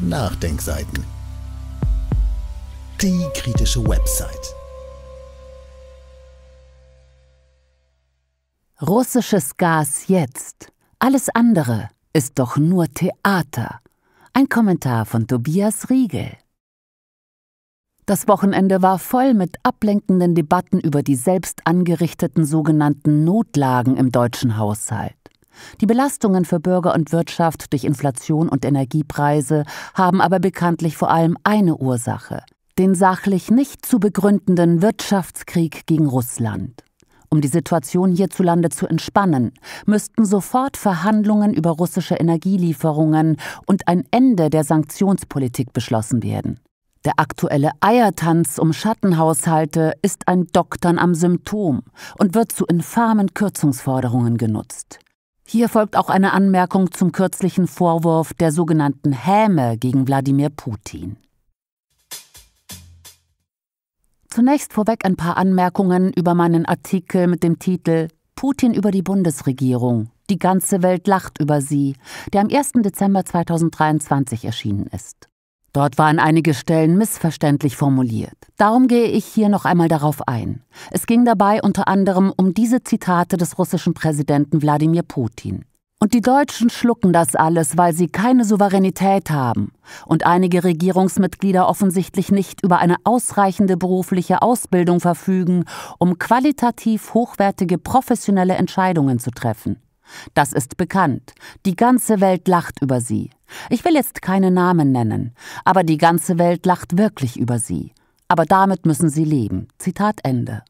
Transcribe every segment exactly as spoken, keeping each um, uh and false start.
Nachdenkseiten. Die kritische Website. Russisches Gas jetzt. Alles andere ist doch nur Theater. Ein Kommentar von Tobias Riegel. Das Wochenende war voll mit ablenkenden Debatten über die selbst angerichteten sogenannten Notlagen im deutschen Haushalt. Die Belastungen für Bürger und Wirtschaft durch Inflation und Energiepreise haben aber bekanntlich vor allem eine Ursache: den sachlich nicht zu begründenden Wirtschaftskrieg gegen Russland. Um die Situation hierzulande zu entspannen, müssten sofort Verhandlungen über russische Energielieferungen und ein Ende der Sanktionspolitik beschlossen werden. Der aktuelle Eiertanz um Schattenhaushalte ist ein Doktern am Symptom und wird zu infamen Kürzungsforderungen genutzt. Hier folgt auch eine Anmerkung zum kürzlichen Vorwurf der sogenannten Häme gegen Wladimir Putin. Zunächst vorweg ein paar Anmerkungen über meinen Artikel mit dem Titel »Putin über die Bundesregierung. Die ganze Welt lacht über sie«, der am ersten Dezember zweitausenddreiundzwanzig erschienen ist. Dort waren einige Stellen missverständlich formuliert. Darum gehe ich hier noch einmal darauf ein. Es ging dabei unter anderem um diese Zitate des russischen Präsidenten Wladimir Putin. Und die Deutschen schlucken das alles, weil sie keine Souveränität haben und einige Regierungsmitglieder offensichtlich nicht über eine ausreichende berufliche Ausbildung verfügen, um qualitativ hochwertige professionelle Entscheidungen zu treffen. Das ist bekannt. Die ganze Welt lacht über sie. Ich will jetzt keine Namen nennen, aber die ganze Welt lacht wirklich über sie. Aber damit müssen sie leben. Zitat Ende.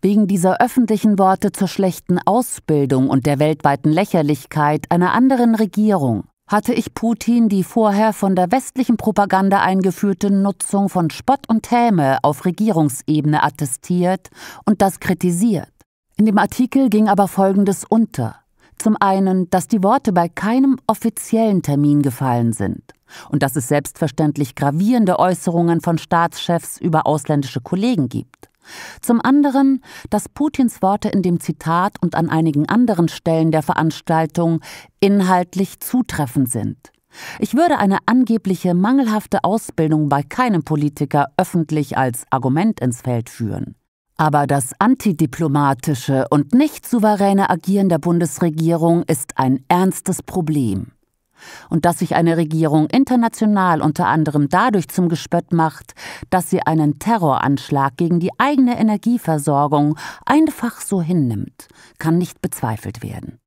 Wegen dieser öffentlichen Worte zur schlechten Ausbildung und der weltweiten Lächerlichkeit einer anderen Regierung hatte ich Putin die vorher von der westlichen Propaganda eingeführte Nutzung von Spott und Häme auf Regierungsebene attestiert und das kritisiert. In dem Artikel ging aber Folgendes unter. Zum einen, dass die Worte bei keinem offiziellen Termin gefallen sind und dass es selbstverständlich gravierende Äußerungen von Staatschefs über ausländische Kollegen gibt. Zum anderen, dass Putins Worte in dem Zitat und an einigen anderen Stellen der Veranstaltung inhaltlich zutreffend sind. Ich würde eine angebliche mangelhafte Ausbildung bei keinem Politiker öffentlich als Argument ins Feld führen. Aber das antidiplomatische und nicht souveräne Agieren der Bundesregierung ist ein ernstes Problem. Und dass sich eine Regierung international unter anderem dadurch zum Gespött macht, dass sie einen Terroranschlag gegen die eigene Energieversorgung einfach so hinnimmt, kann nicht bezweifelt werden.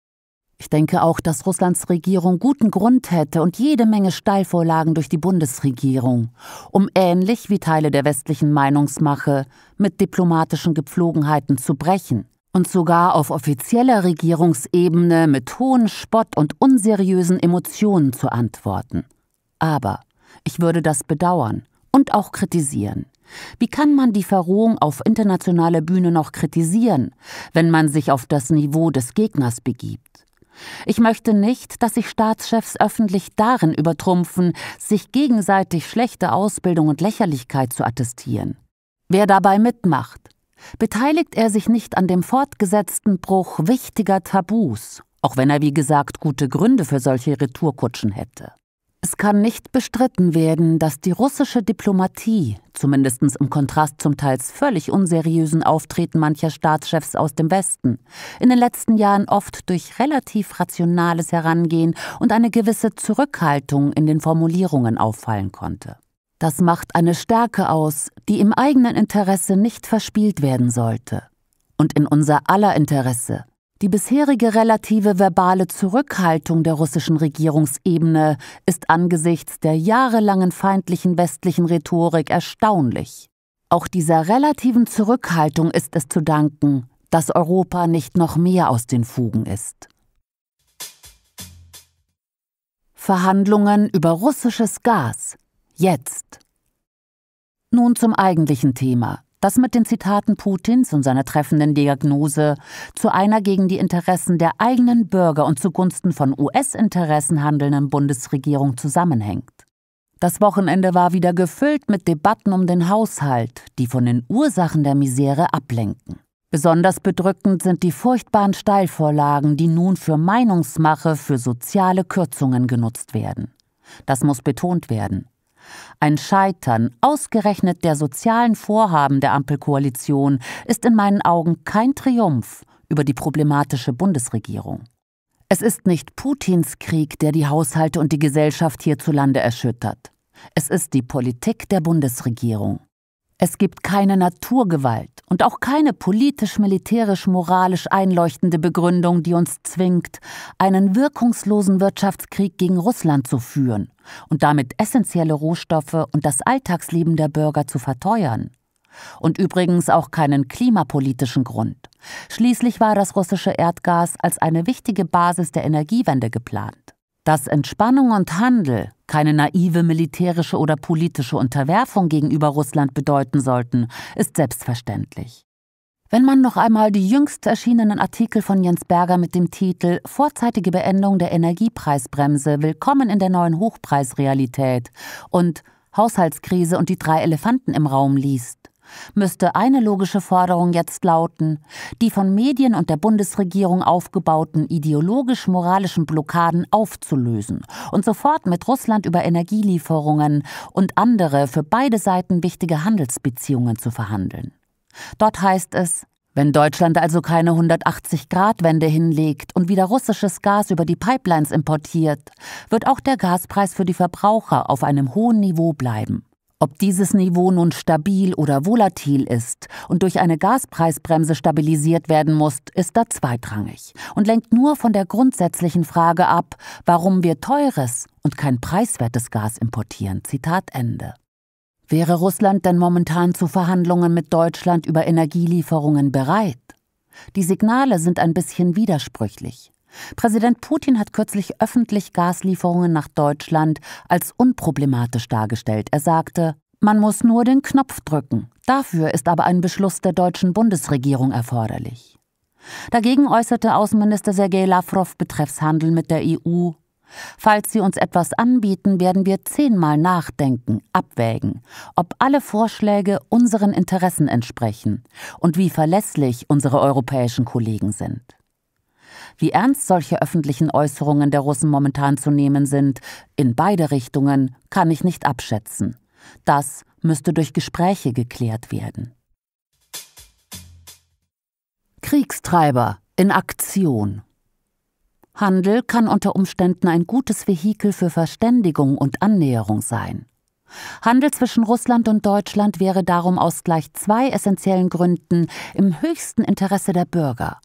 Ich denke auch, dass Russlands Regierung guten Grund hätte und jede Menge Steilvorlagen durch die Bundesregierung, um ähnlich wie Teile der westlichen Meinungsmache mit diplomatischen Gepflogenheiten zu brechen und sogar auf offizieller Regierungsebene mit hohem Spott und unseriösen Emotionen zu antworten. Aber ich würde das bedauern und auch kritisieren. Wie kann man die Verrohung auf internationaler Bühne noch kritisieren, wenn man sich auf das Niveau des Gegners begibt? Ich möchte nicht, dass sich Staatschefs öffentlich darin übertrumpfen, sich gegenseitig schlechte Ausbildung und Lächerlichkeit zu attestieren. Wer dabei mitmacht, beteiligt er sich nicht an dem fortgesetzten Bruch wichtiger Tabus, auch wenn er, wie gesagt, gute Gründe für solche Retourkutschen hätte. Es kann nicht bestritten werden, dass die russische Diplomatie, zumindest im Kontrast zum teils völlig unseriösen Auftreten mancher Staatschefs aus dem Westen, in den letzten Jahren oft durch relativ rationales Herangehen und eine gewisse Zurückhaltung in den Formulierungen auffallen konnte. Das macht eine Stärke aus, die im eigenen Interesse nicht verspielt werden sollte. Und in unser aller Interesse. Die bisherige relative verbale Zurückhaltung der russischen Regierungsebene ist angesichts der jahrelangen feindlichen westlichen Rhetorik erstaunlich. Auch dieser relativen Zurückhaltung ist es zu danken, dass Europa nicht noch mehr aus den Fugen ist. Verhandlungen über russisches Gas. Jetzt. Nun zum eigentlichen Thema. Das mit den Zitaten Putins und seiner treffenden Diagnose zu einer gegen die Interessen der eigenen Bürger und zugunsten von U S-Interessen handelnden Bundesregierung zusammenhängt. Das Wochenende war wieder gefüllt mit Debatten um den Haushalt, die von den Ursachen der Misere ablenken. Besonders bedrückend sind die furchtbaren Steilvorlagen, die nun für Meinungsmache für soziale Kürzungen genutzt werden. Das muss betont werden. Ein Scheitern ausgerechnet der sozialen Vorhaben der Ampelkoalition ist in meinen Augen kein Triumph über die problematische Bundesregierung. Es ist nicht Putins Krieg, der die Haushalte und die Gesellschaft hierzulande erschüttert. Es ist die Politik der Bundesregierung. Es gibt keine Naturgewalt und auch keine politisch-militärisch-moralisch einleuchtende Begründung, die uns zwingt, einen wirkungslosen Wirtschaftskrieg gegen Russland zu führen und damit essentielle Rohstoffe und das Alltagsleben der Bürger zu verteuern. Und übrigens auch keinen klimapolitischen Grund. Schließlich war das russische Erdgas als eine wichtige Basis der Energiewende geplant. Dass Entspannung und Handel keine naive militärische oder politische Unterwerfung gegenüber Russland bedeuten sollten, ist selbstverständlich. Wenn man noch einmal die jüngst erschienenen Artikel von Jens Berger mit dem Titel »Vorzeitige Beendung der Energiepreisbremse – Willkommen in der neuen Hochpreisrealität« und »Haushaltskrise und die drei Elefanten im Raum« liest, müsste eine logische Forderung jetzt lauten, die von Medien und der Bundesregierung aufgebauten ideologisch-moralischen Blockaden aufzulösen und sofort mit Russland über Energielieferungen und andere für beide Seiten wichtige Handelsbeziehungen zu verhandeln. Dort heißt es, wenn Deutschland also keine hundertachtzig Grad Wende hinlegt und wieder russisches Gas über die Pipelines importiert, wird auch der Gaspreis für die Verbraucher auf einem hohen Niveau bleiben. Ob dieses Niveau nun stabil oder volatil ist und durch eine Gaspreisbremse stabilisiert werden muss, ist da zweitrangig und lenkt nur von der grundsätzlichen Frage ab, warum wir teures und kein preiswertes Gas importieren. Zitat Ende. Wäre Russland denn momentan zu Verhandlungen mit Deutschland über Energielieferungen bereit? Die Signale sind ein bisschen widersprüchlich. Präsident Putin hat kürzlich öffentlich Gaslieferungen nach Deutschland als unproblematisch dargestellt. Er sagte, man muss nur den Knopf drücken. Dafür ist aber ein Beschluss der deutschen Bundesregierung erforderlich. Dagegen äußerte Außenminister Sergei Lavrov betreffs Handel mit der E U, falls sie uns etwas anbieten, werden wir zehnmal nachdenken, abwägen, ob alle Vorschläge unseren Interessen entsprechen und wie verlässlich unsere europäischen Kollegen sind. Wie ernst solche öffentlichen Äußerungen der Russen momentan zu nehmen sind, in beide Richtungen, kann ich nicht abschätzen. Das müsste durch Gespräche geklärt werden. Kriegstreiber in Aktion. Handel kann unter Umständen ein gutes Vehikel für Verständigung und Annäherung sein. Handel zwischen Russland und Deutschland wäre darum aus gleich zwei essentiellen Gründen im höchsten Interesse der Bürger.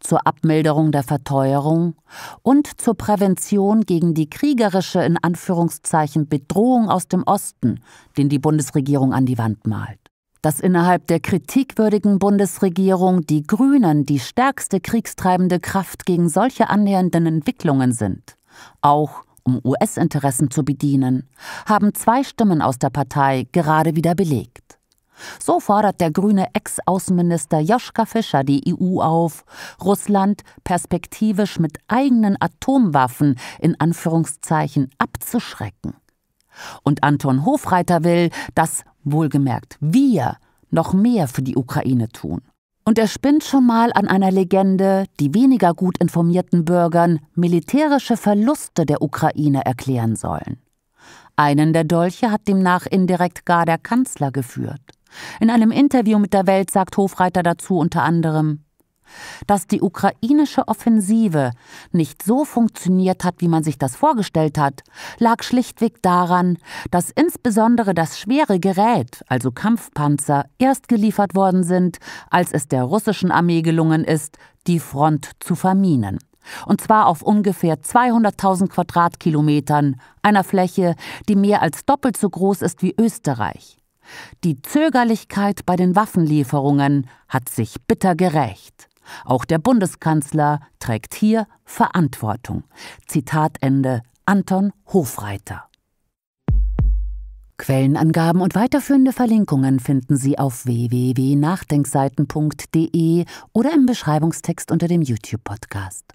Zur Abmilderung der Verteuerung und zur Prävention gegen die kriegerische in Anführungszeichen Bedrohung aus dem Osten, den die Bundesregierung an die Wand malt. Dass innerhalb der kritikwürdigen Bundesregierung die Grünen die stärkste kriegstreibende Kraft gegen solche annähernden Entwicklungen sind, auch um U S-Interessen zu bedienen, haben zwei Stimmen aus der Partei gerade wieder belegt. So fordert der grüne Ex-Außenminister Joschka Fischer die E U auf, Russland perspektivisch mit eigenen Atomwaffen in Anführungszeichen abzuschrecken. Und Anton Hofreiter will, dass, wohlgemerkt, wir noch mehr für die Ukraine tun. Und er spinnt schon mal an einer Legende, die weniger gut informierten Bürgern militärische Verluste der Ukraine erklären sollen. Einen der Dolche hat demnach indirekt gar der Kanzler geführt. In einem Interview mit der Welt sagt Hofreiter dazu unter anderem, dass die ukrainische Offensive nicht so funktioniert hat, wie man sich das vorgestellt hat, lag schlichtweg daran, dass insbesondere das schwere Gerät, also Kampfpanzer, erst geliefert worden sind, als es der russischen Armee gelungen ist, die Front zu verminen. Und zwar auf ungefähr zweihunderttausend Quadratkilometern, einer Fläche, die mehr als doppelt so groß ist wie Österreich. Die Zögerlichkeit bei den Waffenlieferungen hat sich bitter gerächt. Auch der Bundeskanzler trägt hier Verantwortung. Zitat Ende. Anton Hofreiter. Quellenangaben und weiterführende Verlinkungen finden Sie auf w w w punkt nachdenkseiten punkt de oder im Beschreibungstext unter dem YouTube-Podcast.